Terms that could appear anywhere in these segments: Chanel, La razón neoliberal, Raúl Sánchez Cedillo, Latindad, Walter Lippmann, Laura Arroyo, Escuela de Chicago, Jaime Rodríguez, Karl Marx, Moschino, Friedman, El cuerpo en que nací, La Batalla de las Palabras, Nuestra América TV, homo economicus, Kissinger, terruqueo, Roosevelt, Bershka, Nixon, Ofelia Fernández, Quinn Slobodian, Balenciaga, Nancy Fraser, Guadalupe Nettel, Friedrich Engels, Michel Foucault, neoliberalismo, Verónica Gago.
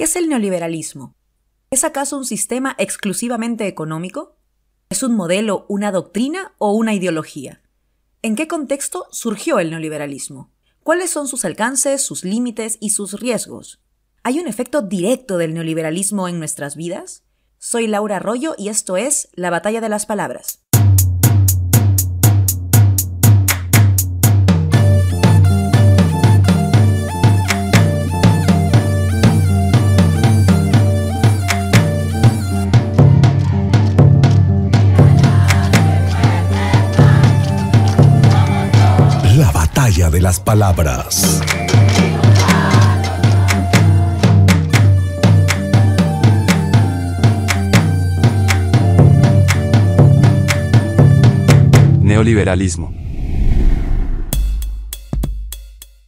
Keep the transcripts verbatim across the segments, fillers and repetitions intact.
¿Qué es el neoliberalismo? ¿Es acaso un sistema exclusivamente económico? ¿Es un modelo, una doctrina o una ideología? ¿En qué contexto surgió el neoliberalismo? ¿Cuáles son sus alcances, sus límites y sus riesgos? ¿Hay un efecto directo del neoliberalismo en nuestras vidas? Soy Laura Arroyo y esto es La Batalla de las Palabras. La Batalla de las Palabras. Neoliberalismo.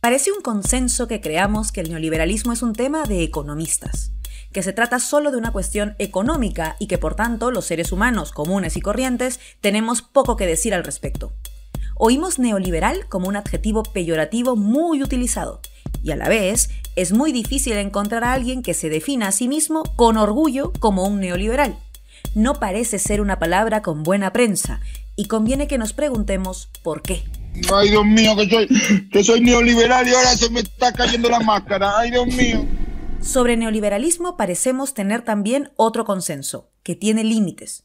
Parece un consenso que creamos que el neoliberalismo es un tema de economistas, que se trata solo de una cuestión económica y que por tanto los seres humanos comunes y corrientes tenemos poco que decir al respecto. Oímos neoliberal como un adjetivo peyorativo muy utilizado, y a la vez es muy difícil encontrar a alguien que se defina a sí mismo con orgullo como un neoliberal. No parece ser una palabra con buena prensa, y conviene que nos preguntemos por qué. Ay, Dios mío, que soy, que soy neoliberal y ahora se me está cayendo la máscara. Ay, Dios mío. Sobre neoliberalismo parecemos tener también otro consenso, que tiene límites.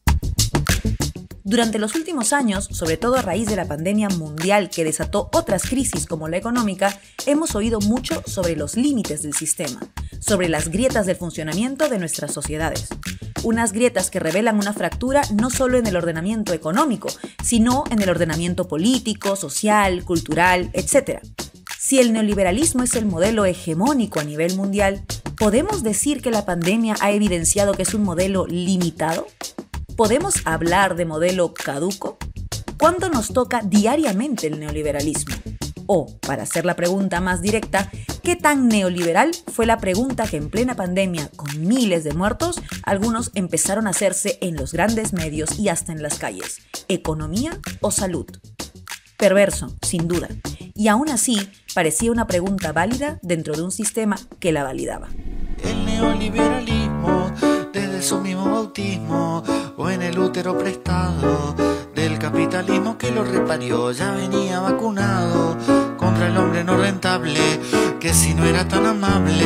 Durante los últimos años, sobre todo a raíz de la pandemia mundial que desató otras crisis como la económica, hemos oído mucho sobre los límites del sistema, sobre las grietas del funcionamiento de nuestras sociedades. Unas grietas que revelan una fractura no solo en el ordenamiento económico, sino en el ordenamiento político, social, cultural, etcétera. Si el neoliberalismo es el modelo hegemónico a nivel mundial, ¿podemos decir que la pandemia ha evidenciado que es un modelo limitado? ¿Podemos hablar de modelo caduco? ¿Cuánto nos toca diariamente el neoliberalismo? O, para hacer la pregunta más directa, ¿qué tan neoliberal fue la pregunta que en plena pandemia, con miles de muertos, algunos empezaron a hacerse en los grandes medios y hasta en las calles? ¿Economía o salud? Perverso, sin duda. Y aún así, parecía una pregunta válida dentro de un sistema que la validaba. El neoliberalismo, desde su mismo bautismo, o en el útero prestado del capitalismo que lo reparió, ya venía vacunado contra el hombre no rentable, que si no era tan amable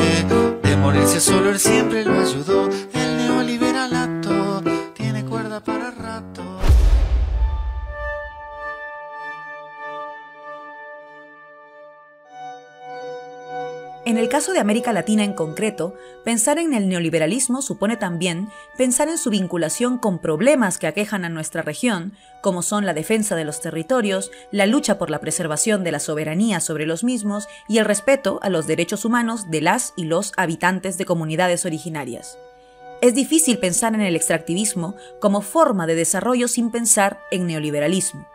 de morirse solo él siempre lo ayudó. El neoliberal acto tiene cuerda para rato. En el caso de América Latina en concreto, pensar en el neoliberalismo supone también pensar en su vinculación con problemas que aquejan a nuestra región, como son la defensa de los territorios, la lucha por la preservación de la soberanía sobre los mismos y el respeto a los derechos humanos de las y los habitantes de comunidades originarias. Es difícil pensar en el extractivismo como forma de desarrollo sin pensar en neoliberalismo.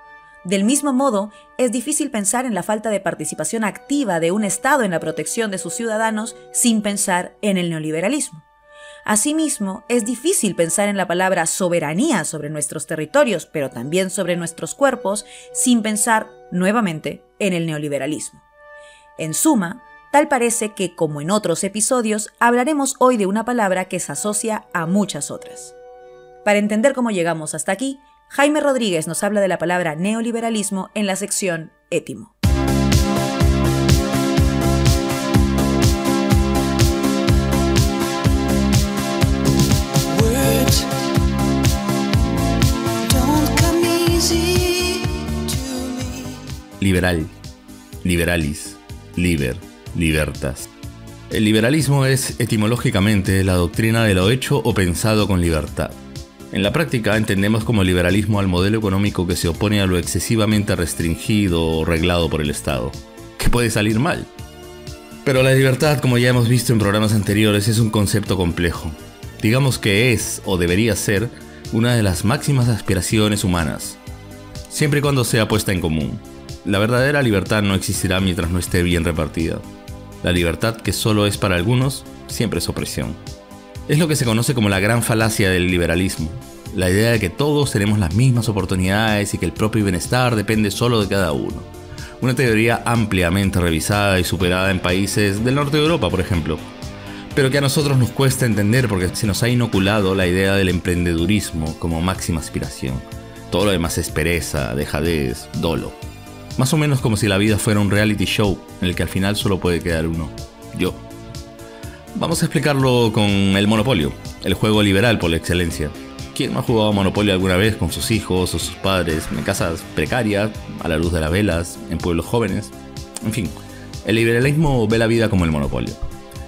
Del mismo modo, es difícil pensar en la falta de participación activa de un Estado en la protección de sus ciudadanos sin pensar en el neoliberalismo. Asimismo, es difícil pensar en la palabra soberanía sobre nuestros territorios, pero también sobre nuestros cuerpos, sin pensar, nuevamente, en el neoliberalismo. En suma, tal parece que, como en otros episodios, hablaremos hoy de una palabra que se asocia a muchas otras. Para entender cómo llegamos hasta aquí, Jaime Rodríguez nos habla de la palabra neoliberalismo en la sección Étimo. Liberal, liberalis, liber, libertas. El liberalismo es etimológicamente la doctrina de lo hecho o pensado con libertad. En la práctica entendemos como liberalismo al modelo económico que se opone a lo excesivamente restringido o reglado por el Estado, que puede salir mal. Pero la libertad, como ya hemos visto en programas anteriores, es un concepto complejo. Digamos que es, o debería ser, una de las máximas aspiraciones humanas, siempre y cuando sea puesta en común. La verdadera libertad no existirá mientras no esté bien repartida. La libertad que solo es para algunos, siempre es opresión. Es lo que se conoce como la gran falacia del liberalismo, la idea de que todos tenemos las mismas oportunidades y que el propio bienestar depende solo de cada uno. Una teoría ampliamente revisada y superada en países del norte de Europa, por ejemplo. pero que a nosotros nos cuesta entender porque se nos ha inoculado la idea del emprendedurismo como máxima aspiración. Todo lo demás es pereza, dejadez, dolo. Más o menos como si la vida fuera un reality show en el que al final solo puede quedar uno, yo. Vamos a explicarlo con el monopolio, el juego liberal por la excelencia. ¿Quién no ha jugado monopolio alguna vez con sus hijos o sus padres en casas precarias, a la luz de las velas, en pueblos jóvenes? En fin, el liberalismo ve la vida como el monopolio.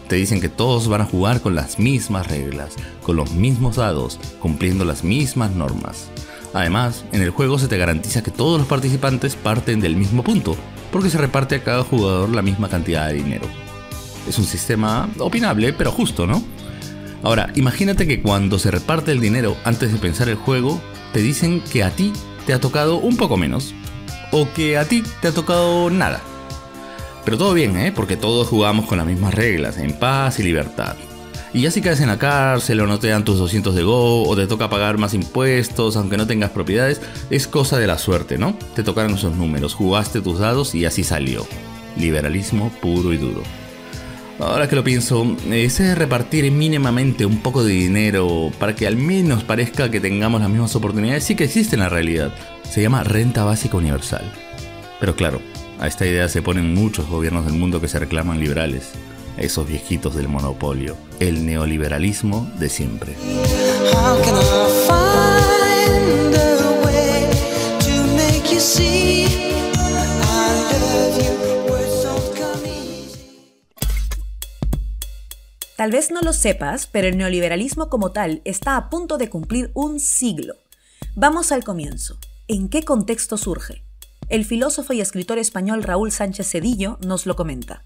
Te dicen que todos van a jugar con las mismas reglas, con los mismos dados, cumpliendo las mismas normas. Además, en el juego se te garantiza que todos los participantes parten del mismo punto, porque se reparte a cada jugador la misma cantidad de dinero. Es un sistema opinable, pero justo, ¿no? Ahora, imagínate que cuando se reparte el dinero antes de pensar el juego, te dicen que a ti te ha tocado un poco menos, o que a ti te ha tocado nada. Pero todo bien, ¿eh? Porque todos jugamos con las mismas reglas, en paz y libertad. Y ya si caes en la cárcel o no te dan tus doscientos de Go o te toca pagar más impuestos aunque no tengas propiedades, es cosa de la suerte, ¿no? Te tocaron esos números, jugaste tus dados y así salió. Liberalismo puro y duro. Ahora que lo pienso, ese de repartir mínimamente un poco de dinero para que al menos parezca que tengamos las mismas oportunidades sí que existe en la realidad. Se llama renta básica universal. Pero claro, a esta idea se ponen muchos gobiernos del mundo que se reclaman liberales. Esos viejitos del monopolio, el neoliberalismo de siempre. Tal vez no lo sepas, pero el neoliberalismo como tal está a punto de cumplir un siglo. Vamos al comienzo. ¿En qué contexto surge? El filósofo y escritor español Raúl Sánchez Cedillo nos lo comenta.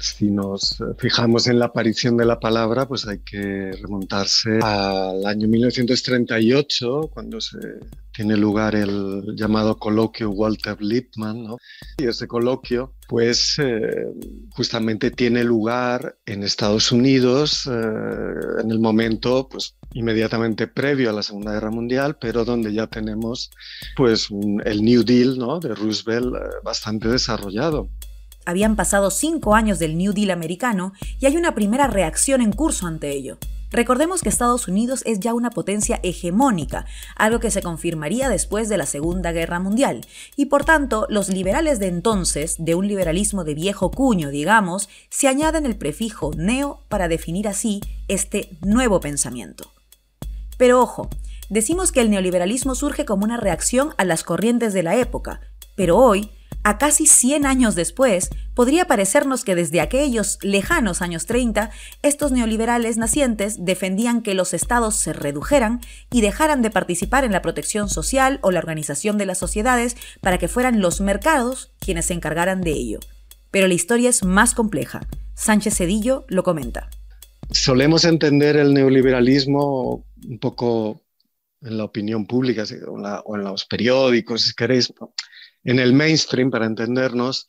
Si nos fijamos en la aparición de la palabra, pues hay que remontarse al año mil novecientos treinta y ocho, cuando se tiene lugar el llamado coloquio Walter Lippmann, ¿no? Y ese coloquio, pues, eh, justamente tiene lugar en Estados Unidos, eh, en el momento, pues, inmediatamente previo a la Segunda Guerra Mundial, pero donde ya tenemos, pues, un, el New Deal, ¿no?, de Roosevelt eh, bastante desarrollado. Habían pasado cinco años del New Deal americano y hay una primera reacción en curso ante ello. Recordemos que Estados Unidos es ya una potencia hegemónica, algo que se confirmaría después de la Segunda Guerra Mundial, y por tanto, los liberales de entonces, de un liberalismo de viejo cuño, digamos, se añaden el prefijo neo para definir así este nuevo pensamiento. Pero ojo, decimos que el neoliberalismo surge como una reacción a las corrientes de la época, pero hoy, a casi cien años después, podría parecernos que desde aquellos lejanos años treinta, estos neoliberales nacientes defendían que los estados se redujeran y dejaran de participar en la protección social o la organización de las sociedades para que fueran los mercados quienes se encargaran de ello. Pero la historia es más compleja. Sánchez Cedillo lo comenta. Solemos entender el neoliberalismo un poco en la opinión pública o en, la, o en los periódicos, si queréis, en el mainstream, para entendernos,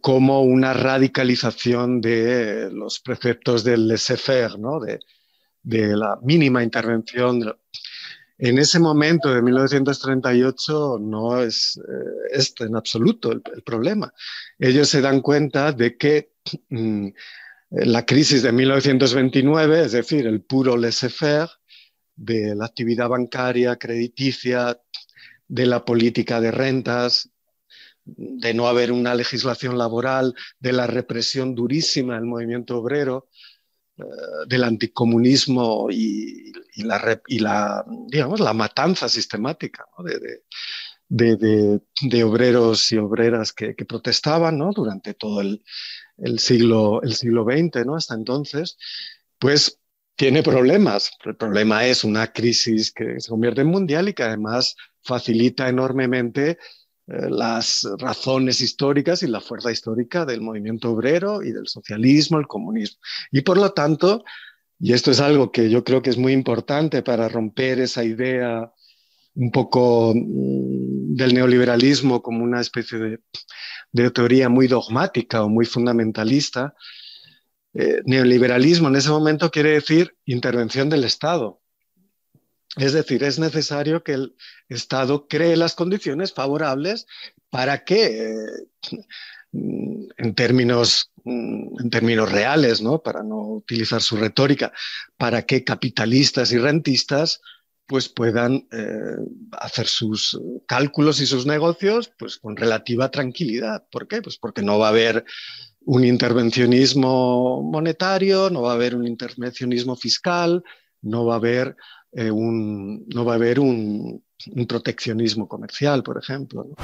como una radicalización de los preceptos del laissez-faire, ¿no?, de, de la mínima intervención. En ese momento de mil novecientos treinta y ocho no es eh, este en absoluto el, el problema. Ellos se dan cuenta de que mm, la crisis de mil novecientos veintinueve, es decir, el puro laissez-faire de la actividad bancaria, crediticia, de la política de rentas, de no haber una legislación laboral, de la represión durísima del movimiento obrero, eh, del anticomunismo y, y, la, y la, digamos, la matanza sistemática, ¿no?, de, de, de, de, de obreros y obreras que, que protestaban, ¿no?, durante todo el, el, siglo, el siglo veinte, ¿no?, hasta entonces, pues tiene problemas. El problema es una crisis que se convierte en mundial y que además facilita enormemente eh, las razones históricas y la fuerza histórica del movimiento obrero y del socialismo, el comunismo. Y por lo tanto, y esto es algo que yo creo que es muy importante para romper esa idea un poco mm, del neoliberalismo como una especie de, de teoría muy dogmática o muy fundamentalista, eh, neoliberalismo en ese momento quiere decir intervención del Estado. Es decir, es necesario que el Estado cree las condiciones favorables para que eh, en términos, en términos reales, ¿no? Para no utilizar su retórica, para que capitalistas y rentistas pues puedan eh, hacer sus cálculos y sus negocios pues con relativa tranquilidad. ¿Por qué? Pues porque no va a haber un intervencionismo monetario, no va a haber un intervencionismo fiscal, no va a haber eh, un, no va a haber un, un proteccionismo comercial, por ejemplo, ¿no?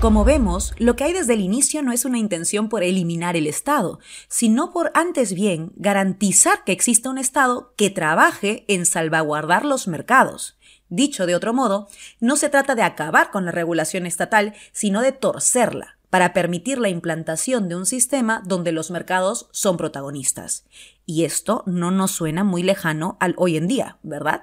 Como vemos, lo que hay desde el inicio no es una intención por eliminar el Estado, sino por, antes bien, garantizar que exista un Estado que trabaje en salvaguardar los mercados. Dicho de otro modo, no se trata de acabar con la regulación estatal, sino de torcerla, para permitir la implantación de un sistema donde los mercados son protagonistas. Y esto no nos suena muy lejano al hoy en día, ¿verdad?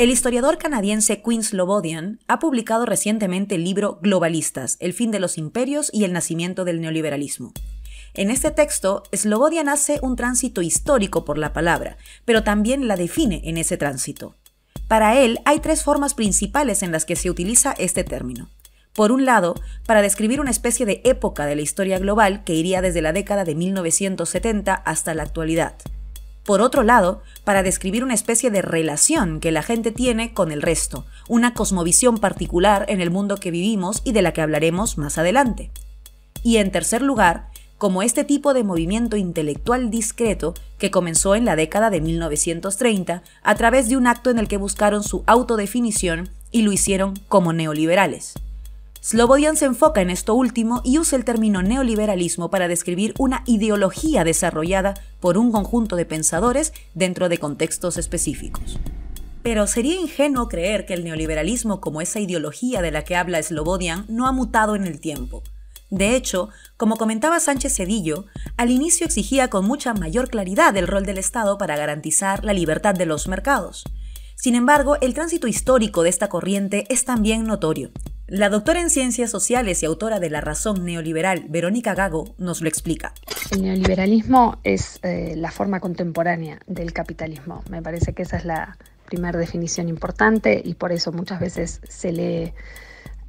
El historiador canadiense Quinn Slobodian ha publicado recientemente el libro Globalistas, el fin de los imperios y el nacimiento del neoliberalismo. En este texto, Slobodian hace un tránsito histórico por la palabra, pero también la define en ese tránsito. Para él, hay tres formas principales en las que se utiliza este término. Por un lado, para describir una especie de época de la historia global que iría desde la década de mil novecientos setenta hasta la actualidad. Por otro lado, para describir una especie de relación que la gente tiene con el resto, una cosmovisión particular en el mundo que vivimos y de la que hablaremos más adelante. Y en tercer lugar, como este tipo de movimiento intelectual discreto que comenzó en la década de mil novecientos treinta a través de un acto en el que buscaron su autodefinición y lo hicieron como neoliberales. Slobodian se enfoca en esto último y usa el término neoliberalismo para describir una ideología desarrollada por un conjunto de pensadores dentro de contextos específicos. Pero sería ingenuo creer que el neoliberalismo, como esa ideología de la que habla Slobodian, no ha mutado en el tiempo. De hecho, como comentaba Sánchez Cedillo, al inicio exigía con mucha mayor claridad el rol del Estado para garantizar la libertad de los mercados. Sin embargo, el tránsito histórico de esta corriente es también notorio. La doctora en Ciencias Sociales y autora de La Razón Neoliberal, Verónica Gago, nos lo explica. El neoliberalismo es eh, la forma contemporánea del capitalismo. Me parece que esa es la primera definición importante y por eso muchas veces se lee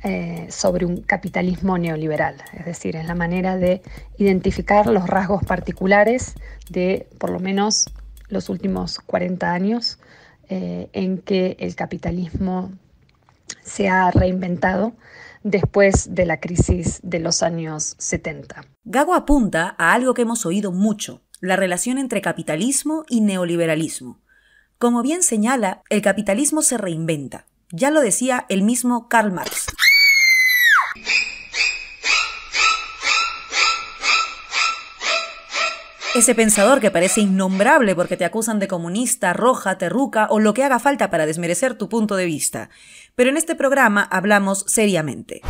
eh, sobre un capitalismo neoliberal. Es decir, es la manera de identificar los rasgos particulares de, por lo menos, los últimos cuarenta años eh, en que el capitalismo se ha reinventado después de la crisis de los años setenta. Gago apunta a algo que hemos oído mucho, la relación entre capitalismo y neoliberalismo. Como bien señala, el capitalismo se reinventa. Ya lo decía el mismo Karl Marx. Ese pensador que parece innombrable porque te acusan de comunista, roja, terruca o lo que haga falta para desmerecer tu punto de vista. Pero en este programa hablamos seriamente.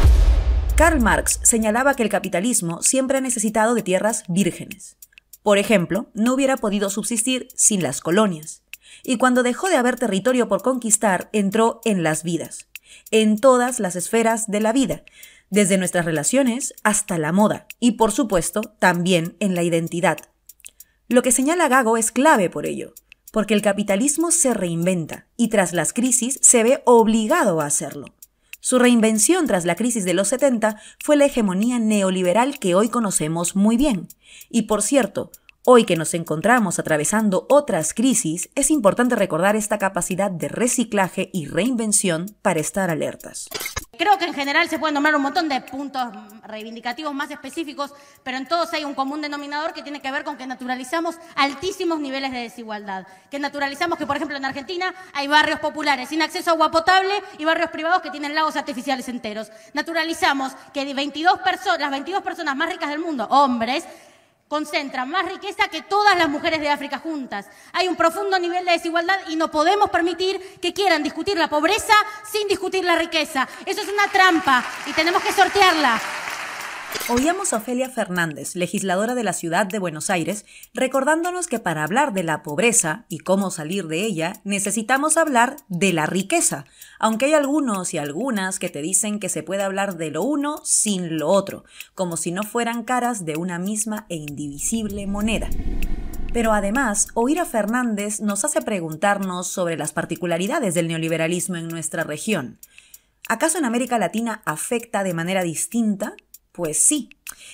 Karl Marx señalaba que el capitalismo siempre ha necesitado de tierras vírgenes. Por ejemplo, no hubiera podido subsistir sin las colonias. Y cuando dejó de haber territorio por conquistar, entró en las vidas. En todas las esferas de la vida. Desde nuestras relaciones hasta la moda. Y por supuesto, también en la identidad. Lo que señala Gago es clave por ello, porque el capitalismo se reinventa y tras las crisis se ve obligado a hacerlo. Su reinvención tras la crisis de los setenta fue la hegemonía neoliberal que hoy conocemos muy bien. Y por cierto, hoy que nos encontramos atravesando otras crisis, es importante recordar esta capacidad de reciclaje y reinvención para estar alertas. Creo que en general se pueden nombrar un montón de puntos reivindicativos más específicos, pero en todos hay un común denominador que tiene que ver con que naturalizamos altísimos niveles de desigualdad. Que naturalizamos que, por ejemplo, en Argentina hay barrios populares sin acceso a agua potable y barrios privados que tienen lagos artificiales enteros. Naturalizamos que de veintidós personas, las veintidós personas más ricas del mundo, hombres, concentra más riqueza que todas las mujeres de África juntas. Hay un profundo nivel de desigualdad y no podemos permitir que quieran discutir la pobreza sin discutir la riqueza. Eso es una trampa y tenemos que sortearla. Oíamos a Ofelia Fernández, legisladora de la ciudad de Buenos Aires, recordándonos que para hablar de la pobreza y cómo salir de ella, necesitamos hablar de la riqueza, aunque hay algunos y algunas que te dicen que se puede hablar de lo uno sin lo otro, como si no fueran caras de una misma e indivisible moneda. Pero además, oír a Fernández nos hace preguntarnos sobre las particularidades del neoliberalismo en nuestra región. ¿Acaso en América Latina afecta de manera distinta? Pues sí.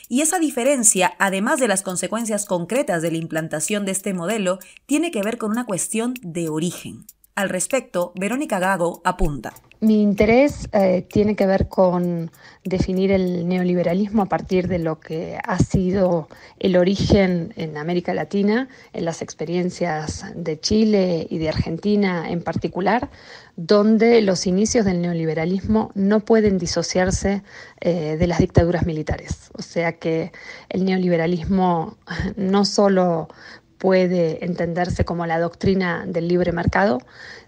Y esa diferencia, además de las consecuencias concretas de la implantación de este modelo, tiene que ver con una cuestión de origen. Al respecto, Verónica Gago apunta. Mi interés eh, tiene que ver con definir el neoliberalismo a partir de lo que ha sido el origen en América Latina, en las experiencias de Chile y de Argentina en particular, donde los inicios del neoliberalismo no pueden disociarse eh, de las dictaduras militares. O sea que el neoliberalismo no solo puede entenderse como la doctrina del libre mercado,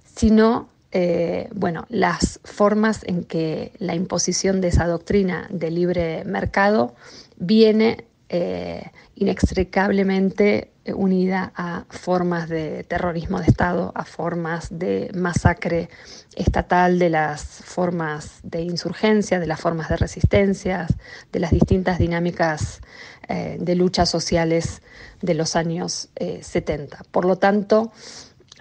sino Eh, bueno, las formas en que la imposición de esa doctrina de libre mercado viene eh, inextricablemente unida a formas de terrorismo de Estado, a formas de masacre estatal, de las formas de insurgencia, de las formas de resistencias, de las distintas dinámicas eh, de luchas sociales de los años eh, setenta. Por lo tanto,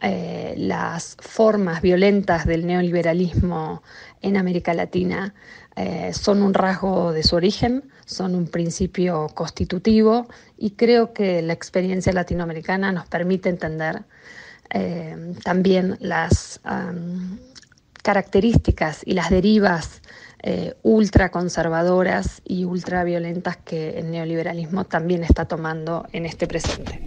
Eh, las formas violentas del neoliberalismo en América Latina eh, son un rasgo de su origen, son un principio constitutivo y creo que la experiencia latinoamericana nos permite entender eh, también las um, características y las derivas eh, ultraconservadoras y ultraviolentas que el neoliberalismo también está tomando en este presente.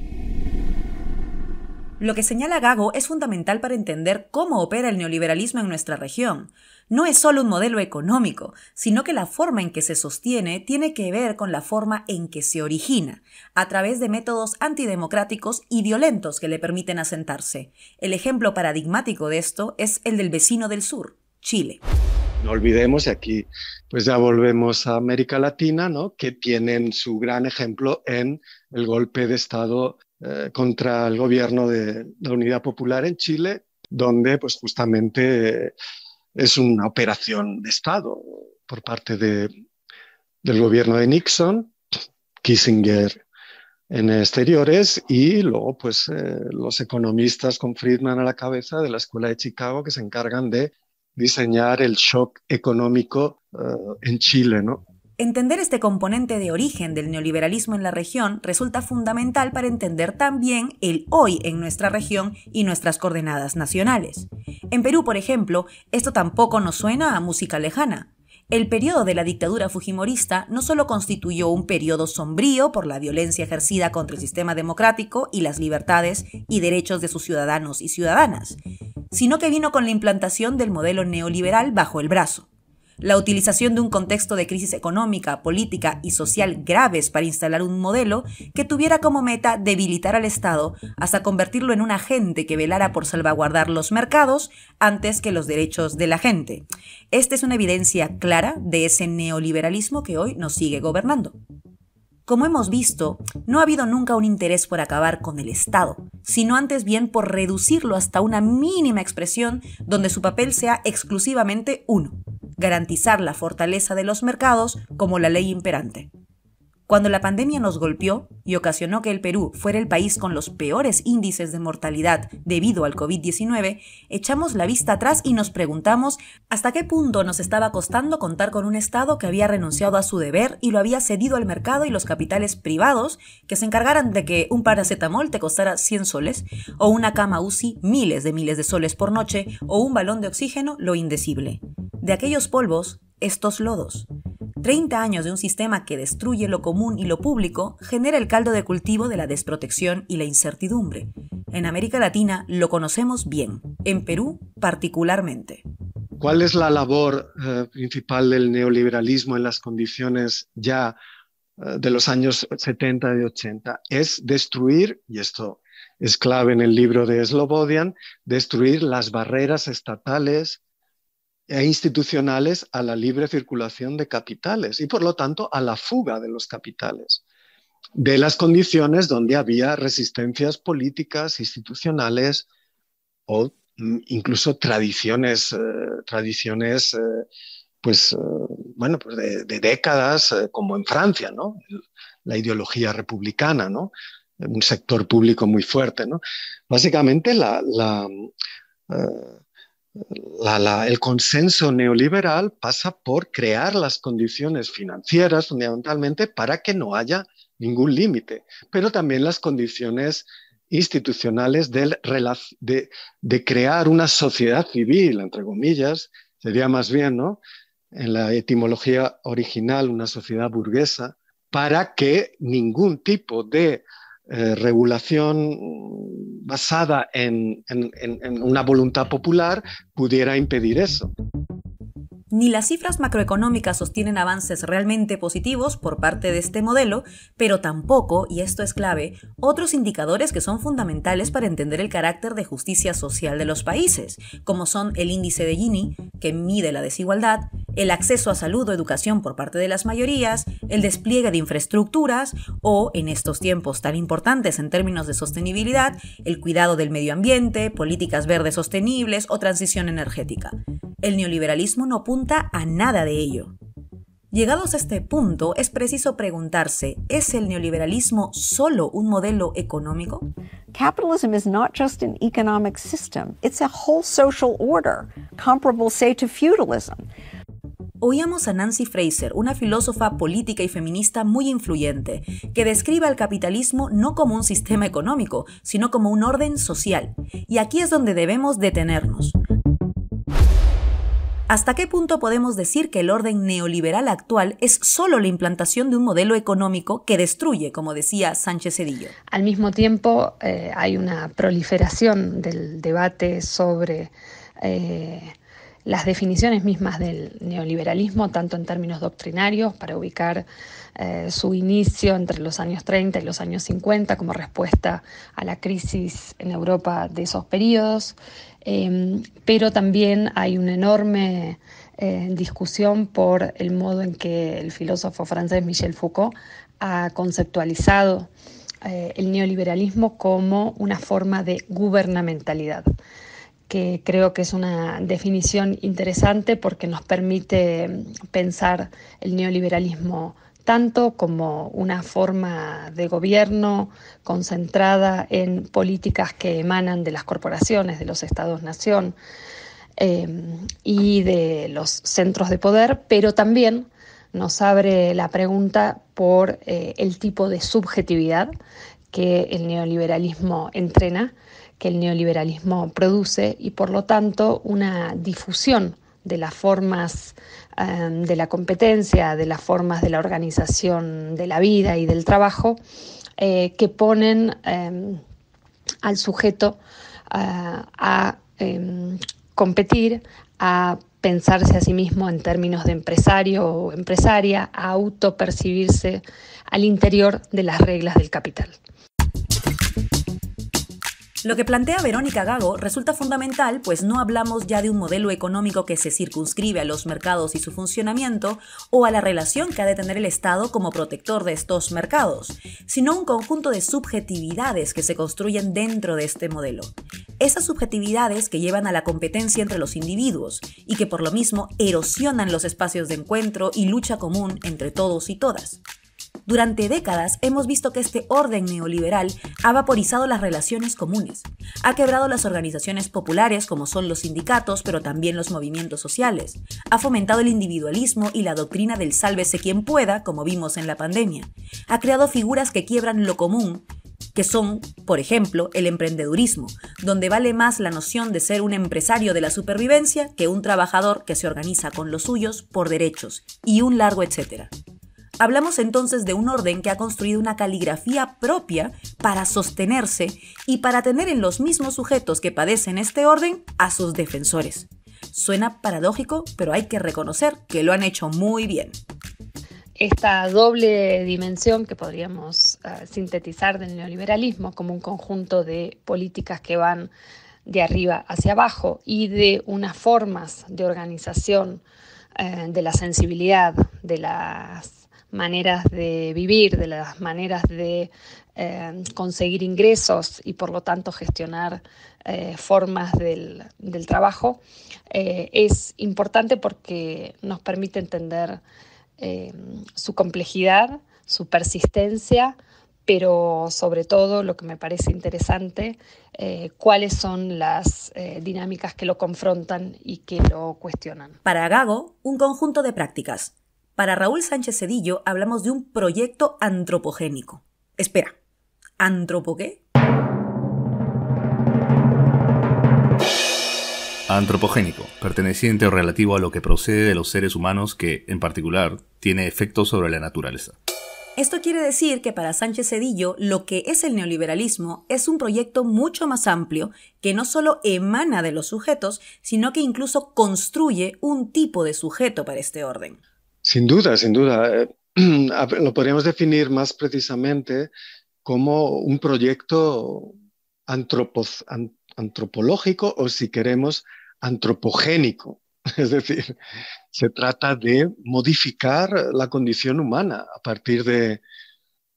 Lo que señala Gago es fundamental para entender cómo opera el neoliberalismo en nuestra región. No es solo un modelo económico, sino que la forma en que se sostiene tiene que ver con la forma en que se origina, a través de métodos antidemocráticos y violentos que le permiten asentarse. El ejemplo paradigmático de esto es el del vecino del sur, Chile. No olvidemos, y aquí pues ya volvemos a América Latina, ¿no?, que tienen su gran ejemplo en el golpe de Estado contra el gobierno de la Unidad Popular en Chile, donde pues justamente es una operación de Estado por parte de, del gobierno de Nixon, Kissinger en exteriores y luego pues eh, los economistas con Friedman a la cabeza de la Escuela de Chicago que se encargan de diseñar el shock económico eh, en Chile, ¿no? Entender este componente de origen del neoliberalismo en la región resulta fundamental para entender también el hoy en nuestra región y nuestras coordenadas nacionales. En Perú, por ejemplo, esto tampoco nos suena a música lejana. El periodo de la dictadura fujimorista no solo constituyó un periodo sombrío por la violencia ejercida contra el sistema democrático y las libertades y derechos de sus ciudadanos y ciudadanas, sino que vino con la implantación del modelo neoliberal bajo el brazo. La utilización de un contexto de crisis económica, política y social graves para instalar un modelo que tuviera como meta debilitar al Estado hasta convertirlo en un agente que velara por salvaguardar los mercados antes que los derechos de la gente. Esta es una evidencia clara de ese neoliberalismo que hoy nos sigue gobernando. Como hemos visto, no ha habido nunca un interés por acabar con el Estado, sino antes bien por reducirlo hasta una mínima expresión donde su papel sea exclusivamente uno: garantizar la fortaleza de los mercados como la ley imperante. Cuando la pandemia nos golpeó y ocasionó que el Perú fuera el país con los peores índices de mortalidad debido al COVID diecinueve, echamos la vista atrás y nos preguntamos hasta qué punto nos estaba costando contar con un Estado que había renunciado a su deber y lo había cedido al mercado y los capitales privados que se encargaran de que un paracetamol te costara cien soles, o una cama U C I miles de miles de soles por noche, o un balón de oxígeno lo indecible. De aquellos polvos, estos lodos. treinta años de un sistema que destruye lo común y lo público genera el caldo de cultivo de la desprotección y la incertidumbre. En América Latina lo conocemos bien, en Perú particularmente. ¿Cuál es la labor eh, principal del neoliberalismo en las condiciones ya de los años setenta y ochenta es destruir, y esto es clave en el libro de Slobodian, destruir las barreras estatales e institucionales a la libre circulación de capitales y, por lo tanto, a la fuga de los capitales, de las condiciones donde había resistencias políticas, institucionales o incluso tradiciones, eh, tradiciones eh, pues, eh, bueno, pues de, de décadas, eh, como en Francia, ¿no? La ideología republicana, ¿no? Un sector público muy fuerte, ¿no? Básicamente la, la, eh, la, la, el consenso neoliberal pasa por crear las condiciones financieras fundamentalmente para que no haya ningún límite, pero también las condiciones institucionales del, de, de crear una sociedad civil, entre comillas, sería más bien, ¿no?, en la etimología original, una sociedad burguesa, para que ningún tipo de eh, regulación basada en, en, en una voluntad popular pudiera impedir eso. Ni las cifras macroeconómicas sostienen avances realmente positivos por parte de este modelo, pero tampoco, y esto es clave, otros indicadores que son fundamentales para entender el carácter de justicia social de los países, como son el índice de Gini, que mide la desigualdad, el acceso a salud o educación por parte de las mayorías, el despliegue de infraestructuras o, en estos tiempos tan importantes en términos de sostenibilidad, el cuidado del medio ambiente, políticas verdes sostenibles o transición energética. El neoliberalismo no apunta a nada de ello. Llegados a este punto, es preciso preguntarse, ¿es el neoliberalismo solo un modelo económico? Capitalism is not just an economic system, it's a whole social order, comparable, say, to feudalism. Oíamos a Nancy Fraser, una filósofa política y feminista muy influyente, que describe al capitalismo no como un sistema económico, sino como un orden social. Y aquí es donde debemos detenernos. ¿Hasta qué punto podemos decir que el orden neoliberal actual es solo la implantación de un modelo económico que destruye, como decía Sánchez Cedillo? Al mismo tiempo, eh, hay una proliferación del debate sobre eh, las definiciones mismas del neoliberalismo, tanto en términos doctrinarios, para ubicar eh, su inicio entre los años treinta y los años cincuenta como respuesta a la crisis en Europa de esos periodos, eh, pero también hay una enorme eh, discusión por el modo en que el filósofo francés Michel Foucault ha conceptualizado eh, el neoliberalismo como una forma de gubernamentalidad, que creo que es una definición interesante porque nos permite pensar el neoliberalismo tanto como una forma de gobierno concentrada en políticas que emanan de las corporaciones, de los estados-nación eh, y de los centros de poder, pero también nos abre la pregunta por eh, el tipo de subjetividad que el neoliberalismo entrena, que el neoliberalismo produce y, por lo tanto, una difusión de las formas eh, de la competencia, de las formas de la organización de la vida y del trabajo eh, que ponen eh, al sujeto eh, a eh, competir, a pensarse a sí mismo en términos de empresario o empresaria, a autopercibirse al interior de las reglas del capital. Lo que plantea Verónica Gago resulta fundamental, pues no hablamos ya de un modelo económico que se circunscribe a los mercados y su funcionamiento o a la relación que ha de tener el Estado como protector de estos mercados, sino un conjunto de subjetividades que se construyen dentro de este modelo. Esas subjetividades que llevan a la competencia entre los individuos y que por lo mismo erosionan los espacios de encuentro y lucha común entre todos y todas. Durante décadas hemos visto que este orden neoliberal ha vaporizado las relaciones comunes, ha quebrado las organizaciones populares como son los sindicatos, pero también los movimientos sociales, ha fomentado el individualismo y la doctrina del sálvese quien pueda, como vimos en la pandemia, ha creado figuras que quiebran lo común, que son, por ejemplo, el emprendedurismo, donde vale más la noción de ser un empresario de la supervivencia que un trabajador que se organiza con los suyos por derechos, y un largo etcétera. Hablamos entonces de un orden que ha construido una caligrafía propia para sostenerse y para tener en los mismos sujetos que padecen este orden a sus defensores. Suena paradójico, pero hay que reconocer que lo han hecho muy bien. esta doble dimensión que podríamos uh, sintetizar del neoliberalismo como un conjunto de políticas que van de arriba hacia abajo y de unas formas de organización uh, de la sensibilidad, de las maneras de vivir, de las maneras de uh, conseguir ingresos y por lo tanto gestionar uh, formas del, del trabajo, uh, es importante porque nos permite entender Eh, su complejidad, su persistencia, pero sobre todo lo que me parece interesante, eh, cuáles son las eh, dinámicas que lo confrontan y que lo cuestionan. Para Gago, un conjunto de prácticas. Para Raúl Sánchez Cedillo hablamos de un proyecto antropogénico. Espera, ¿antropo qué? Antropogénico, perteneciente o relativo a lo que procede de los seres humanos que, en particular, tiene efectos sobre la naturaleza. Esto quiere decir que para Sánchez Cedillo lo que es el neoliberalismo es un proyecto mucho más amplio que no solo emana de los sujetos, sino que incluso construye un tipo de sujeto para este orden. Sin duda, sin duda. Lo podríamos definir más precisamente como un proyecto antropos, antropológico o, si queremos, antropogénico, es decir, se trata de modificar la condición humana a partir de,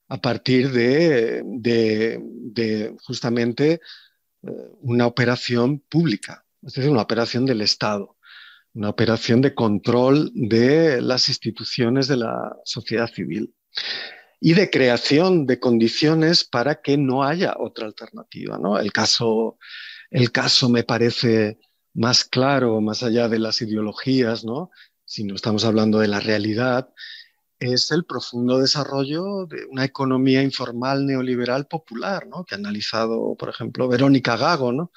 a partir de, de, de justamente una operación pública, es decir, una operación del Estado, una operación de control de las instituciones de la sociedad civil y de creación de condiciones para que no haya otra alternativa, ¿no? El caso, el caso me parece más claro, más allá de las ideologías, ¿no? Si no estamos hablando de la realidad, es el profundo desarrollo de una economía informal neoliberal popular, ¿no? Que ha analizado, por ejemplo, Verónica Gago, ¿no?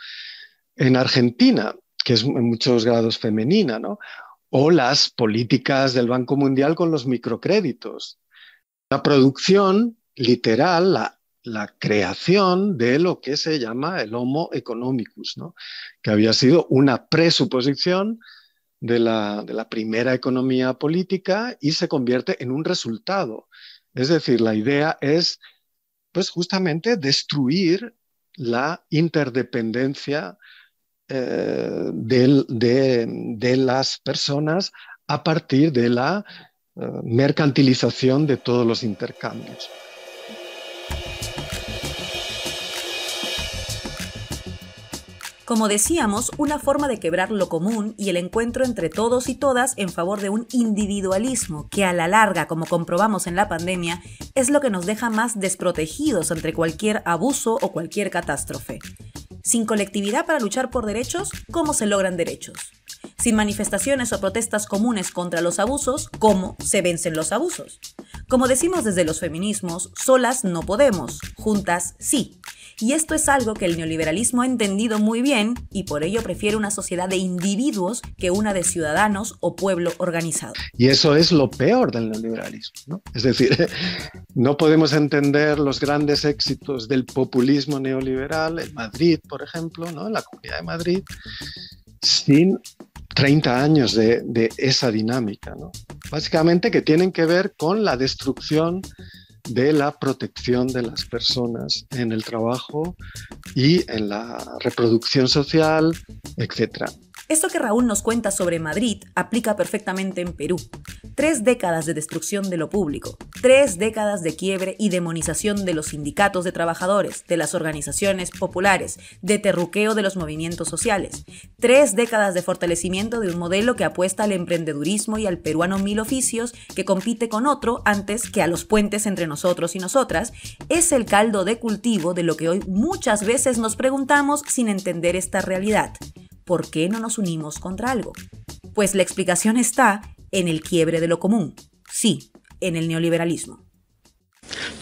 En Argentina, que es en muchos grados femenina, ¿no? O las políticas del Banco Mundial con los microcréditos. La producción literal, la la creación de lo que se llama el homo economicus, ¿no? Que había sido una presuposición de la, de la primera economía política y se convierte en un resultado. Es decir, la idea es, pues, justamente destruir la interdependencia eh, de, de, de las personas a partir de la eh, mercantilización de todos los intercambios. Como decíamos, una forma de quebrar lo común y el encuentro entre todos y todas en favor de un individualismo que a la larga, como comprobamos en la pandemia, es lo que nos deja más desprotegidos ante cualquier abuso o cualquier catástrofe. Sin colectividad para luchar por derechos, ¿cómo se logran derechos? Sin manifestaciones o protestas comunes contra los abusos, ¿cómo se vencen los abusos? Como decimos desde los feminismos, solas no podemos, juntas sí. Y esto es algo que el neoliberalismo ha entendido muy bien y por ello prefiere una sociedad de individuos que una de ciudadanos o pueblo organizado. Y eso es lo peor del neoliberalismo, ¿no? Es decir, no podemos entender los grandes éxitos del populismo neoliberal en Madrid, por ejemplo, ¿no? En la Comunidad de Madrid, sin treinta años de, de esa dinámica, ¿no? Básicamente que tienen que ver con la destrucción de la protección de las personas en el trabajo y en la reproducción social, etcétera. Esto que Raúl nos cuenta sobre Madrid aplica perfectamente en Perú. Tres décadas de destrucción de lo público, tres décadas de quiebre y demonización de los sindicatos de trabajadores, de las organizaciones populares, de terruqueo de los movimientos sociales, tres décadas de fortalecimiento de un modelo que apuesta al emprendedurismo y al peruano mil oficios que compite con otro antes que a los puentes entre nosotros y nosotras, es el caldo de cultivo de lo que hoy muchas veces nos preguntamos sin entender esta realidad. ¿Por qué no nos unimos contra algo? Pues la explicación está en el quiebre de lo común. Sí, en el neoliberalismo.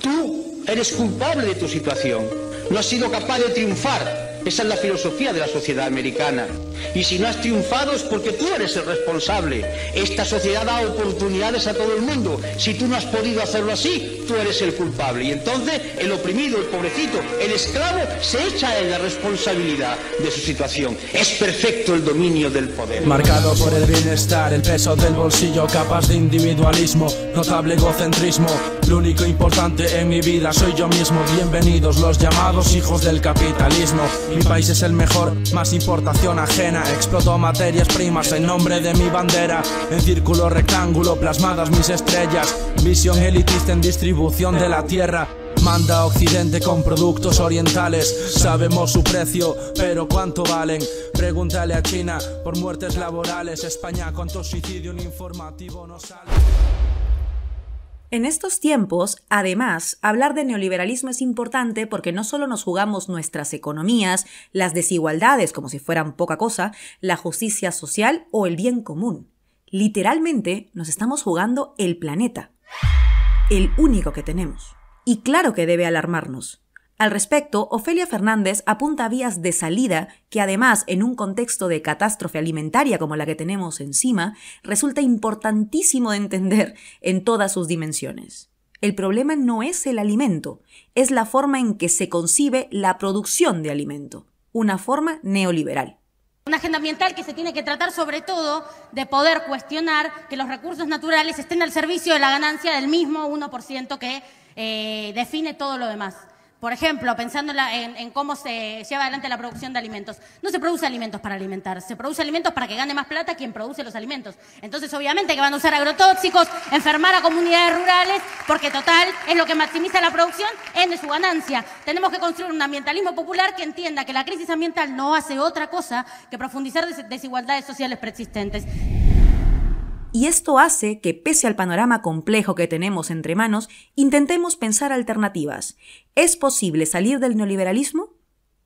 Tú eres culpable de tu situación. No has sido capaz de triunfar. Esa es la filosofía de la sociedad americana. Y si no has triunfado es porque tú eres el responsable. Esta sociedad da oportunidades a todo el mundo. Si tú no has podido hacerlo así, tú eres el culpable. Y entonces el oprimido, el pobrecito, el esclavo, se echa en la responsabilidad de su situación. Es perfecto el dominio del poder. Marcado por el bienestar, el peso del bolsillo, capas de individualismo, notable egocentrismo. Lo único importante en mi vida soy yo mismo. Bienvenidos los llamados hijos del capitalismo. Mi país es el mejor, más importación ajena. Explotó materias primas en nombre de mi bandera. En círculo rectángulo plasmadas mis estrellas. Visión elitista en distribución de la tierra. Manda a Occidente con productos orientales. Sabemos su precio, pero ¿cuánto valen? Pregúntale a China por muertes laborales. España, ¿cuánto suicidio un informativo no sale? En estos tiempos, además, hablar de neoliberalismo es importante porque no solo nos jugamos nuestras economías, las desigualdades como si fueran poca cosa, la justicia social o el bien común. Literalmente nos estamos jugando el planeta, el único que tenemos. Y claro que debe alarmarnos. Al respecto, Ofelia Fernández apunta vías de salida que además, en un contexto de catástrofe alimentaria como la que tenemos encima, resulta importantísimo de entender en todas sus dimensiones. El problema no es el alimento, es la forma en que se concibe la producción de alimento, una forma neoliberal. Una agenda ambiental que se tiene que tratar sobre todo de poder cuestionar que los recursos naturales estén al servicio de la ganancia del mismo uno por ciento que eh, define todo lo demás. Por ejemplo, pensando en, en cómo se lleva adelante la producción de alimentos. No se produce alimentos para alimentar, se produce alimentos para que gane más plata quien produce los alimentos. Entonces, obviamente que van a usar agrotóxicos, enfermar a comunidades rurales, porque total, es lo que maximiza la producción, es de su ganancia. Tenemos que construir un ambientalismo popular que entienda que la crisis ambiental no hace otra cosa que profundizar des- desigualdades sociales preexistentes. Y esto hace que, pese al panorama complejo que tenemos entre manos, intentemos pensar alternativas. ¿Es posible salir del neoliberalismo?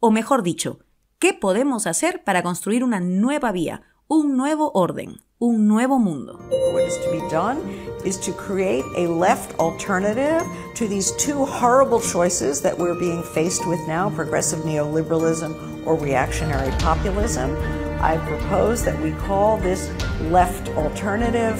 O mejor dicho, ¿qué podemos hacer para construir una nueva vía, un nuevo orden, un nuevo mundo? What is to be done is to create a left alternative to these two horrible choices that we're being faced with now, progressive neoliberalism or reactionary populism. I propose that we call this left alternative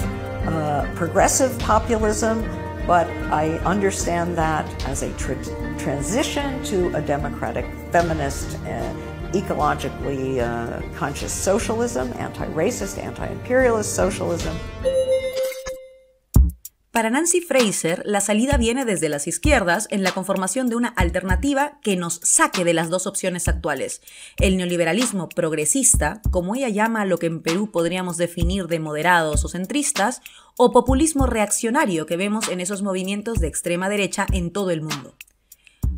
uh, progressive populism, but I understand that as a tra transition to a democratic, feminist, uh, ecologically uh, conscious socialism, anti-racist, anti-imperialist socialism. Para Nancy Fraser, la salida viene desde las izquierdas en la conformación de una alternativa que nos saque de las dos opciones actuales. El neoliberalismo progresista, como ella llama lo que en Perú podríamos definir de moderados o centristas, o populismo reaccionario que vemos en esos movimientos de extrema derecha en todo el mundo.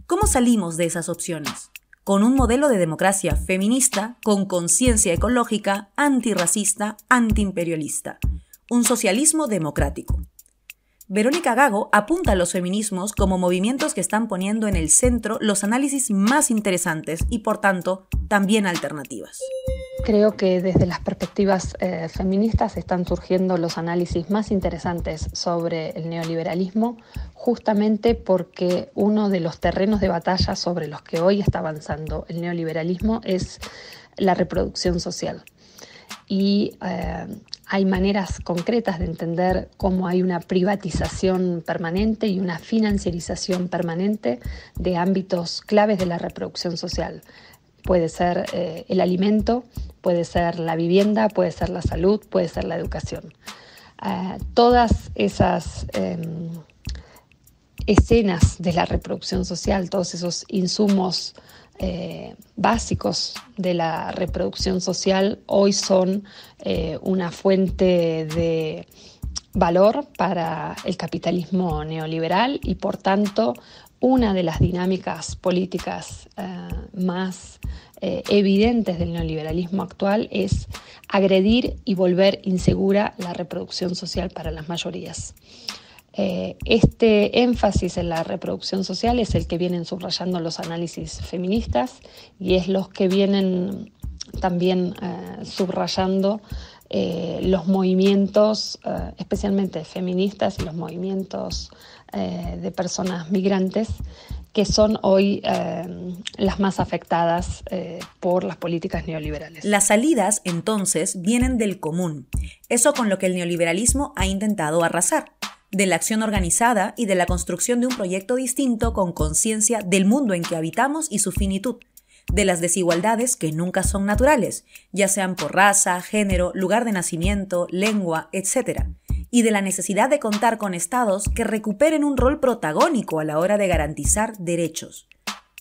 ¿Cómo salimos de esas opciones? Con un modelo de democracia feminista, con conciencia ecológica, antirracista, antiimperialista. Un socialismo democrático. Verónica Gago apunta a los feminismos como movimientos que están poniendo en el centro los análisis más interesantes y, por tanto, también alternativas. Creo que desde las perspectivas eh, feministas están surgiendo los análisis más interesantes sobre el neoliberalismo, justamente porque uno de los terrenos de batalla sobre los que hoy está avanzando el neoliberalismo es la reproducción social. Y eh, hay maneras concretas de entender cómo hay una privatización permanente y una financiarización permanente de ámbitos claves de la reproducción social. Puede ser eh, el alimento, puede ser la vivienda, puede ser la salud, puede ser la educación. Eh, todas esas eh, escenas de la reproducción social, todos esos insumos Eh, básicos de la reproducción social hoy son eh, una fuente de valor para el capitalismo neoliberal y, por tanto, una de las dinámicas políticas eh, más eh, evidentes del neoliberalismo actual es agredir y volver insegura la reproducción social para las mayorías. Este énfasis en la reproducción social es el que vienen subrayando los análisis feministas y es los que vienen también eh, subrayando eh, los movimientos, eh, especialmente feministas, y los movimientos eh, de personas migrantes, que son hoy eh, las más afectadas eh, por las políticas neoliberales. Las salidas, entonces, vienen del común, eso con lo que el neoliberalismo ha intentado arrasar, de la acción organizada y de la construcción de un proyecto distinto con conciencia del mundo en que habitamos y su finitud, de las desigualdades que nunca son naturales, ya sean por raza, género, lugar de nacimiento, lengua, etcétera, y de la necesidad de contar con estados que recuperen un rol protagónico a la hora de garantizar derechos.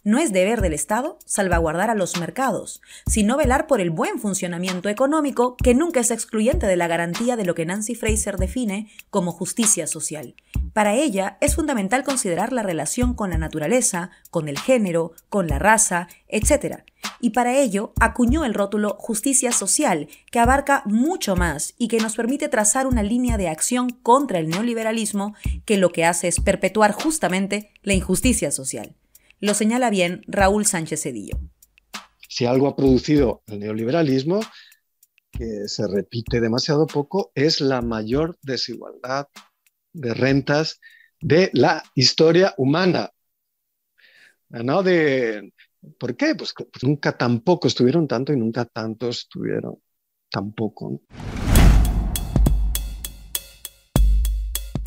No es deber del Estado salvaguardar a los mercados, sino velar por el buen funcionamiento económico que nunca es excluyente de la garantía de lo que Nancy Fraser define como justicia social. Para ella es fundamental considerar la relación con la naturaleza, con el género, con la raza, etcétera. Y para ello acuñó el rótulo justicia social, que abarca mucho más y que nos permite trazar una línea de acción contra el neoliberalismo que lo que hace es perpetuar justamente la injusticia social. Lo señala bien Raúl Sánchez Cedillo. Si algo ha producido el neoliberalismo, que se repite demasiado poco, es la mayor desigualdad de rentas de la historia humana. ¿No? De, ¿por qué? Pues, pues nunca tampoco estuvieron tanto y nunca tantos tuvieron tampoco. ¿No?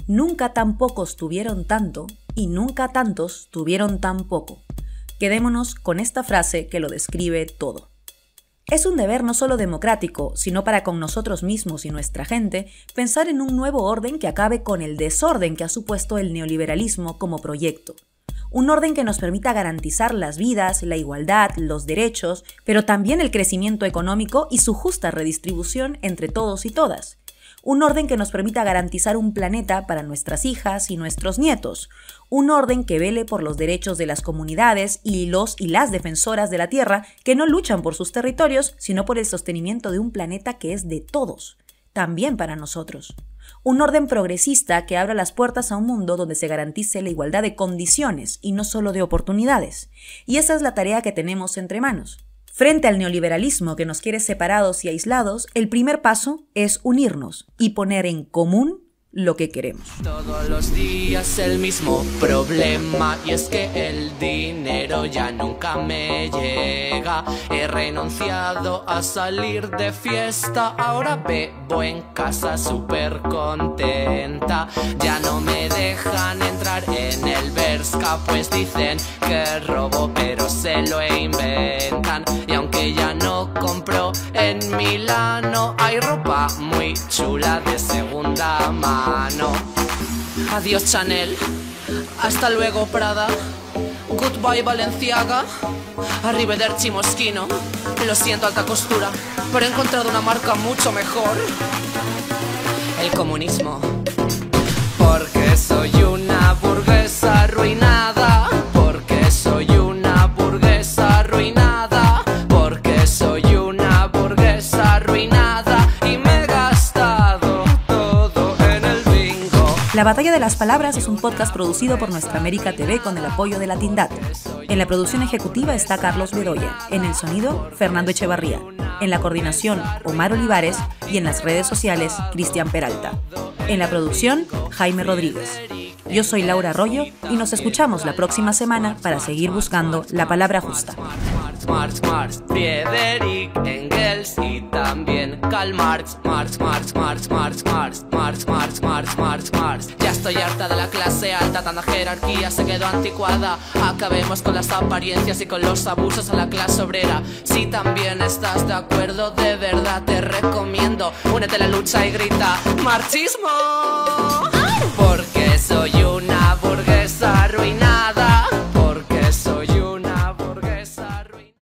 Nunca tan pocos tuvieron tanto y nunca tantos tuvieron tan poco. Quedémonos con esta frase que lo describe todo. Es un deber no solo democrático, sino para con nosotros mismos y nuestra gente, pensar en un nuevo orden que acabe con el desorden que ha supuesto el neoliberalismo como proyecto. Un orden que nos permita garantizar las vidas, la igualdad, los derechos, pero también el crecimiento económico y su justa redistribución entre todos y todas. Un orden que nos permita garantizar un planeta para nuestras hijas y nuestros nietos. Un orden que vele por los derechos de las comunidades y los y las defensoras de la tierra que no luchan por sus territorios, sino por el sostenimiento de un planeta que es de todos, también para nosotros. Un orden progresista que abra las puertas a un mundo donde se garantice la igualdad de condiciones y no solo de oportunidades. Y esa es la tarea que tenemos entre manos. Frente al neoliberalismo que nos quiere separados y aislados, el primer paso es unirnos y poner en común lo que queremos. Todos los días el mismo problema, y es que el dinero ya nunca me llega. He renunciado a salir de fiesta, ahora bebo en casa súper contenta. Ya no me dejan entrar en el Bershka, pues dicen que robo pero se lo inventan. Y aunque ya no compro en Milano, hay ropa muy chula de segunda mano. Adiós Chanel, hasta luego Prada, goodbye Balenciaga, arrivederci Moschino. Lo siento alta costura, pero he encontrado una marca mucho mejor. El comunismo. Porque soy una burguesa arruinada, porque soy una burguesa arruinada, porque soy una burguesa arruinada. Y me he gastado. La Batalla de las Palabras es un podcast producido por Nuestra América T V con el apoyo de Latindad. En la producción ejecutiva está Carlos Bedoya, en el sonido, Fernando Echevarría, en la coordinación, Omar Olivares, y en las redes sociales, Cristian Peralta. En la producción, Jaime Rodríguez. Yo soy Laura Arroyo y nos escuchamos la próxima semana para seguir buscando la palabra justa. Marx, Marx, Friedrich Engels y también Karl Marx. Marx, Marx, Marx, Marx, Marx, Marx, Marx, Marx, Marx, Marx. Ya estoy harta de la clase alta, tanta jerarquía se quedó anticuada. Acabemos con las apariencias y con los abusos a la clase obrera. Si también estás de acuerdo, de verdad te recomiendo, únete a la lucha y grita ¡marxismo!